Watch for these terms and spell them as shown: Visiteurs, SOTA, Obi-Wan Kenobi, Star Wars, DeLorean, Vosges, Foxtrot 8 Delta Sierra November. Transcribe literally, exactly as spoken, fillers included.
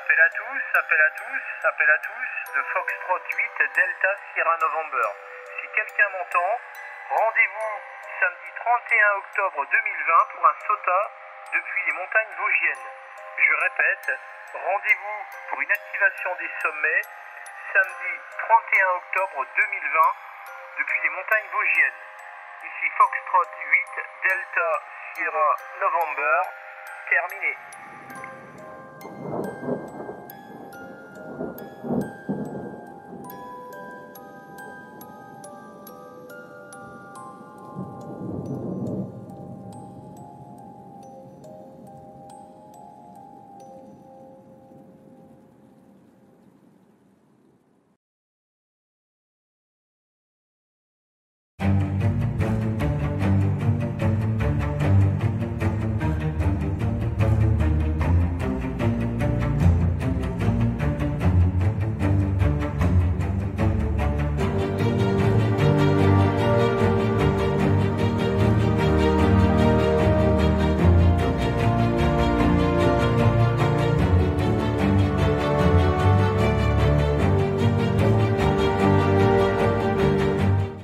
Appel à tous, appel à tous, appel à tous, de Foxtrot huit Delta Sierra November. Si quelqu'un m'entend, rendez-vous samedi trente et un octobre deux mille vingt pour un SOTA depuis les montagnes vosgiennes. Je répète, rendez-vous pour une activation des sommets samedi trente et un octobre deux mille vingt depuis les montagnes vosgiennes. Ici Foxtrot huit Delta Sierra November, terminé.